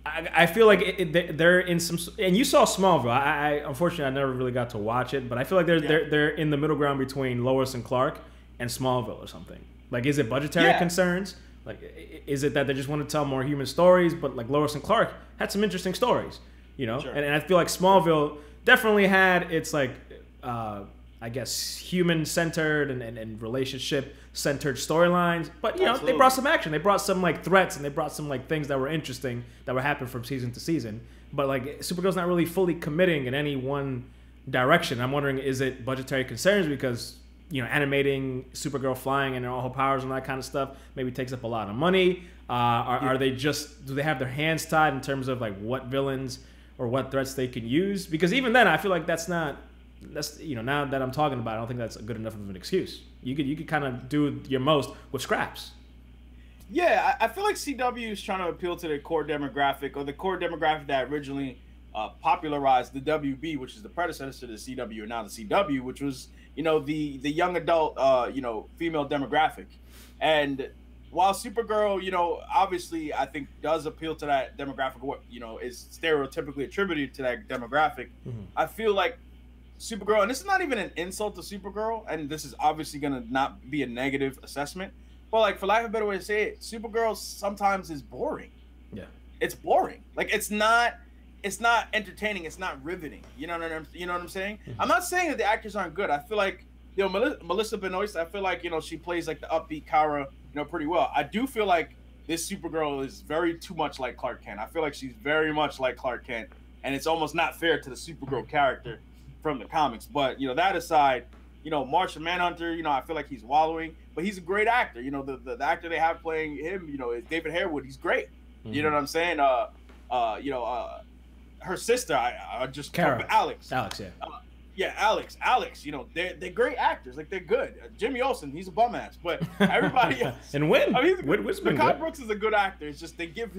I feel like they're in some, and you saw Smallville. I unfortunately I never really got to watch it, but I feel like they're in the middle ground between Lois and Clark and Smallville or something. Like, is it budgetary concerns? Like, is it that they just want to tell more human stories? But like Lois and Clark had some interesting stories, you know. And I feel like Smallville definitely had its like, I guess, human-centered and relationship-centered storylines. But, you know, they brought some action. They brought some, like, threats, and they brought some, like, things that were interesting that were happening from season to season. But, like, Supergirl's not really fully committing in any one direction. I'm wondering, is it budgetary concerns? Because, you know, animating Supergirl flying and all her powers and that kind of stuff maybe takes up a lot of money. Are they just... do they have their hands tied in terms of, like, what villains or what threats they can use? Because even then, I feel like that's not... that's, you know, now that I'm talking about it, I don't think that's a good enough of an excuse. You could kind of do your most with scraps. Yeah, I feel like CW is trying to appeal to their core demographic, or the core demographic that originally popularized the WB, which is the predecessor to the CW, and now the CW, which was, you know, the young adult, you know, female demographic. And while Supergirl, you know, obviously I think does appeal to that demographic, what, you know, is stereotypically attributed to that demographic, I feel like Supergirl, and this is not even an insult to Supergirl, and this is obviously going to not be a negative assessment, but like, for lack of a better way to say it, Supergirl sometimes is boring. Yeah, it's boring. Like, it's not entertaining, it's not riveting. You know what I'm saying? I'm not saying that the actors aren't good. I feel like, you know, Melissa Benoist, I feel like, you know, she plays like the upbeat Kara, you know, pretty well. I do feel like this Supergirl is very too much like Clark Kent. I feel like she's very much like Clark Kent, and it's almost not fair to the Supergirl character from the comics. But, you know, that aside, you know, Martian Manhunter, you know, I feel like he's wallowing, but he's a great actor. You know, the actor they have playing him, you know, is David Harewood. He's great. You know what I'm saying? You know, her sister, I just Carol. Alex. Alex, yeah. Yeah, Alex, you know, they're great actors. Like, they're good. Jimmy Olsen, he's a bum ass, but everybody else. And Wynn. I mean, Mekhi Brooks is a good actor. It's just they give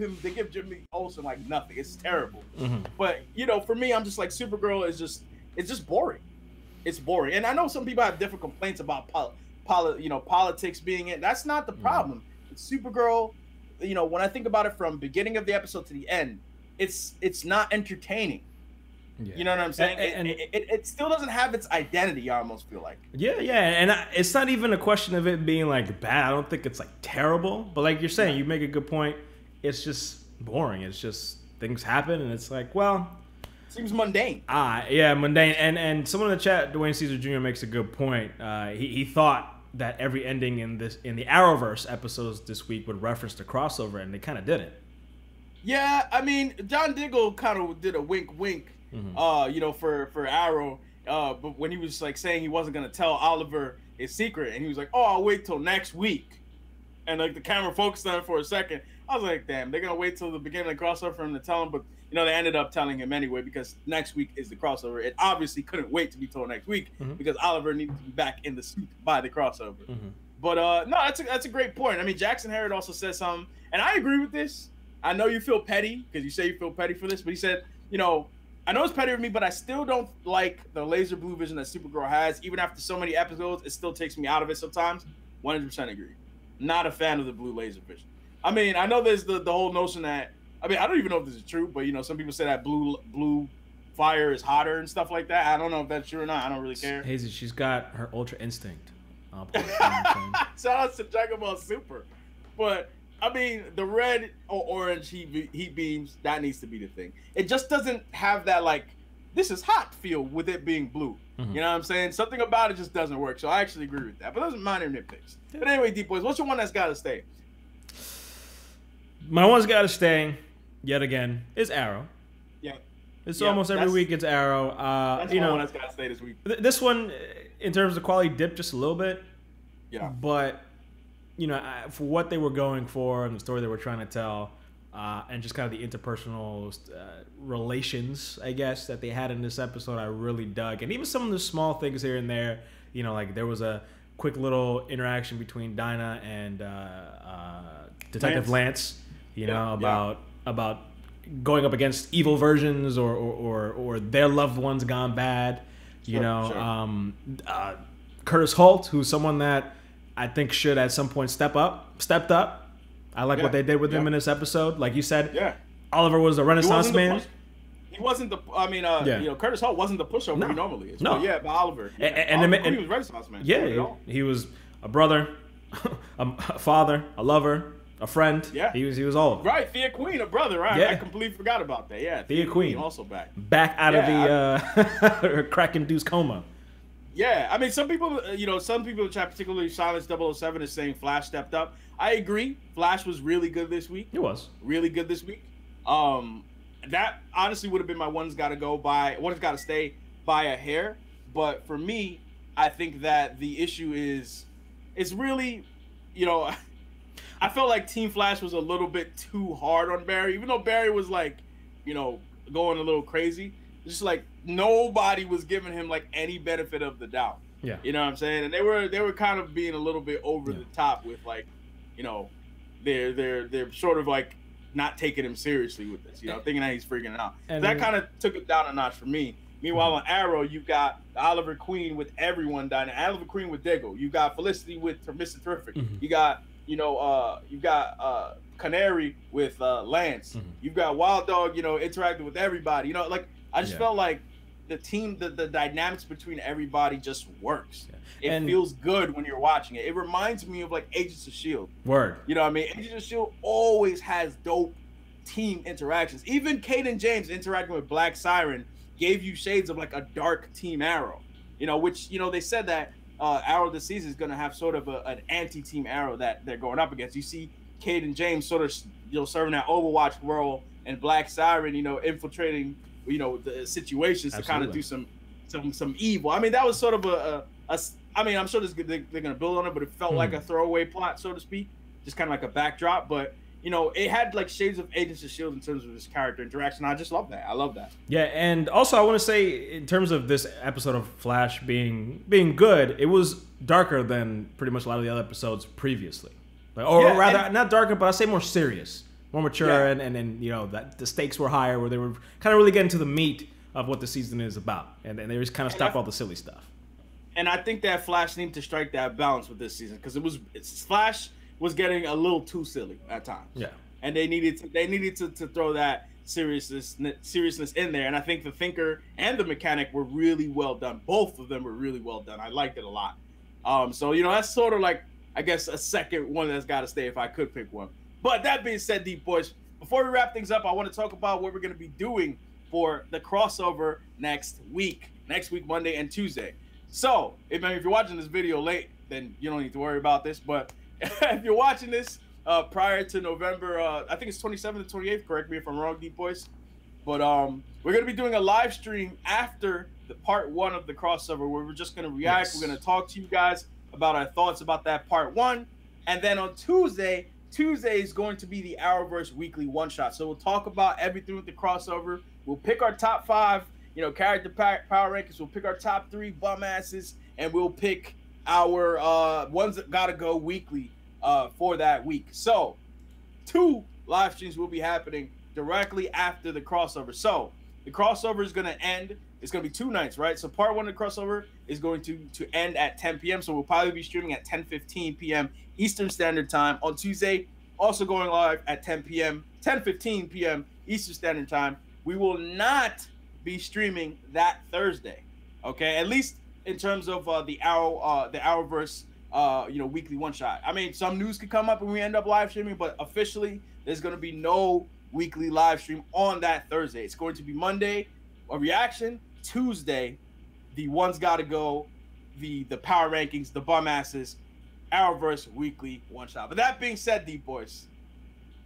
Jimmy Olsen like nothing. It's terrible. Mm-hmm. But, you know, for me, I'm just like, Supergirl is just, it's just boring. It's boring. And I know some people have different complaints about politics being it. That's not the problem. Mm-hmm. It's Supergirl, you know, when I think about it from beginning of the episode to the end, it's not entertaining. Yeah. You know what I'm saying? It still doesn't have its identity, I almost feel like. Yeah, yeah. And it's not even a question of it being, like, bad. I don't think it's, like, terrible. But like you're saying, you make a good point. It's just boring. It's just things happen, and it's like, well. Seems mundane. Yeah, mundane. And someone in the chat, Dwayne Caesar Jr., makes a good point. He thought that every ending in the Arrowverse episodes this week would reference the crossover, and they kind of didn't. Yeah, I mean, John Diggle kind of did a wink-wink. Mm-hmm. You know, for Arrow, but when he was like saying he wasn't gonna tell Oliver his secret, and he was like, "Oh, I'll wait till next week," and like the camera focused on him for a second. I was like, "Damn, they're gonna wait till the beginning of the crossover for him to tell him." But you know, they ended up telling him anyway because next week is the crossover. It obviously couldn't wait to be told next week because Oliver needed to be back in the suit by the crossover. But no, that's a great point. I mean, Jackson Herod also said something, and I agree with this. I know you feel petty because you say you feel petty for this, but he said, you know. I know it's petty with me, but I still don't like the laser blue vision that Supergirl has. Even after so many episodes, it still takes me out of it sometimes. 100% agree. Not a fan of the blue laser vision. I mean, I know there's the whole notion that, I mean, I don't even know if this is true, but, you know, some people say that blue fire is hotter and stuff like that. I don't know if that's true or not. I don't really care. Hazy, she's got her ultra instinct. Shout out to Dragon Ball Super. But, I mean, the red or orange heat beams, that needs to be the thing. It just doesn't have that, like, this is hot feel with it being blue. You know what I'm saying? Something about it just doesn't work. So I actually agree with that. But those are minor nitpicks. But anyway, DeepBoyce, what's your one that's got to stay? My one's got to stay, yet again, is Arrow. Yeah. It's almost every week it's Arrow. That's you know, one that's got to stay this week. This one, in terms of quality, dipped just a little bit. Yeah. But... you know, for what they were going for and the story they were trying to tell, and just kind of the interpersonal relations, I guess, that they had in this episode, I really dug. And even some of the small things here and there, you know, like there was a quick little interaction between Dinah and Detective Lance, you know, about going up against evil versions or their loved ones gone bad. You know, Curtis Holt, who's someone that I think should at some point stepped up. I like what they did with him in this episode. Like you said, Oliver was a Renaissance man. He wasn't the, I mean, you know, Curtis Holt wasn't the pushover he normally is. No. Well, yeah, but Oliver. Yeah. And he was a Renaissance man. Yeah, he was a brother, a father, a lover, a friend. Yeah. He was all of them. Right, Thea Queen, a brother, right? Yeah. I completely forgot about that. Yeah, Thea Queen also back. Back out of the crack-induced coma. Yeah, I mean, some people, you know, some people in chat, particularly Silence 007, is saying Flash stepped up. I agree. Flash was really good this week. It was. Really good this week. That honestly would have been my one's got to stay by a hair. But for me, I think that the issue is, it's really, you know, I felt like Team Flash was a little bit too hard on Barry, even though Barry was like, you know, going a little crazy. Just like nobody was giving him like any benefit of the doubt. Yeah, you know what I'm saying. And they were kind of being a little bit over the top with like, you know, they're sort of like not taking him seriously with this. You know, thinking that he's freaking out. And that kind of took it down a notch for me. Meanwhile, on Arrow, you got Oliver Queen with everyone dying. Oliver Queen with Diggle. You got Felicity with Mr. Terrific. You got Canary with Lance. You've got Wild Dog. You know, interacting with everybody. You know, like. I just felt like the team, the dynamics between everybody just works. Yeah. It feels good when you're watching it. It reminds me of like Agents of S.H.I.E.L.D. Word. You know what I mean? Agents of S.H.I.E.L.D. always has dope team interactions. Even Kaden James interacting with Black Siren gave you shades of like a dark Team Arrow. You know, which, you know, they said that Arrow this season is going to have sort of an anti-Team Arrow that they're going up against. You see Kaden James sort of, you know, serving that Overwatch role and Black Siren, you know, infiltrating... you know, the situations to kind of do some evil. I mean, that was sort of a I mean, I'm sure they're going to build on it, but it felt like a throwaway plot, so to speak, just kind of like a backdrop. But you know, it had like shades of Agents of S.H.I.E.L.D. in terms of his character interaction. I just love that. I love that. Yeah, and also I want to say in terms of this episode of Flash being good, it was darker than pretty much a lot of the other episodes previously. Like, or rather, not darker, but I'd say more serious, more mature, and you know, that the stakes were higher, where they were kind of really getting to the meat of what the season is about, and they just kind of stopped all the silly stuff. And I think that Flash needed to strike that balance with this season, because it was Flash was getting a little too silly at times. Yeah. And they needed to throw that seriousness in there. And I think the Thinker and the Mechanic were really well done. Both of them were really well done. I liked it a lot. So, you know, that's sort of like, I guess, a second one that's got to stay if I could pick one. But that being said, DeepBoyce, before we wrap things up, I want to talk about what we're going to be doing for the crossover next week, Monday and Tuesday. So, if you're watching this video late, then you don't need to worry about this. But if you're watching this prior to November, I think it's 27th or 28th, correct me if I'm wrong, DeepBoyce. But we're going to be doing a live stream after the part one of the crossover, where we're just going to react. Yes. We're going to talk to you guys about our thoughts about that part one. And then on Tuesday is going to be the Arrowverse weekly one-shot. So we'll talk about everything with the crossover. We'll pick our top 5, you know, character power rankings. We'll pick our top 3 bum asses, and we'll pick our ones that gotta go weekly for that week. So 2 live streams will be happening directly after the crossover. So the crossover is gonna end. It's gonna be 2 nights, right? So part 1 of the crossover is going to end at 10 p.m. So we'll probably be streaming at 10:15 p.m. Eastern Standard Time on Tuesday. Also going live at 10 p.m., 10:15 p.m. Eastern Standard Time. We will not be streaming that Thursday, okay? At least in terms of the Arrowverse, you know, weekly one shot. I mean, some news could come up and we end up live streaming, but officially there's going to be no weekly live stream on that Thursday. It's going to be Monday, a reaction. Tuesday, the ones gotta go, the power rankings, the bum asses, Arrowverse weekly one shot. But that being said, DeepBoyce,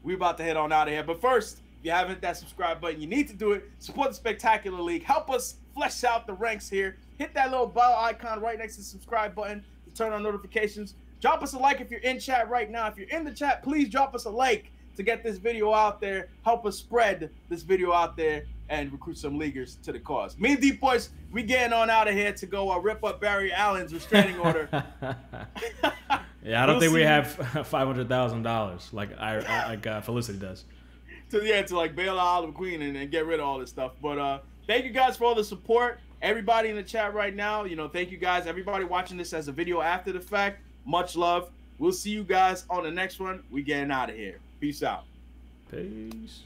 we're about to head on out of here. But first, if you haven't hit that subscribe button, you need to do it. Support the Spectacular League. Help us flesh out the ranks here. Hit that little bell icon right next to the subscribe button to turn on notifications. Drop us a like if you're in chat right now. If you're in the chat, please drop us a like to get this video out there. Help us spread this video out there and recruit some leaguers to the cause. Me and DeepBoyce, we getting on out of here to go rip up Barry Allen's restraining order. Yeah, I don't think we have $500,000 like Felicity does. To like bail out Oliver Queen and get rid of all this stuff. But thank you guys for all the support. Everybody in the chat right now, you know, thank you guys. Everybody watching this as a video after the fact, much love. We'll see you guys on the next one. We getting out of here. Peace out. Peace.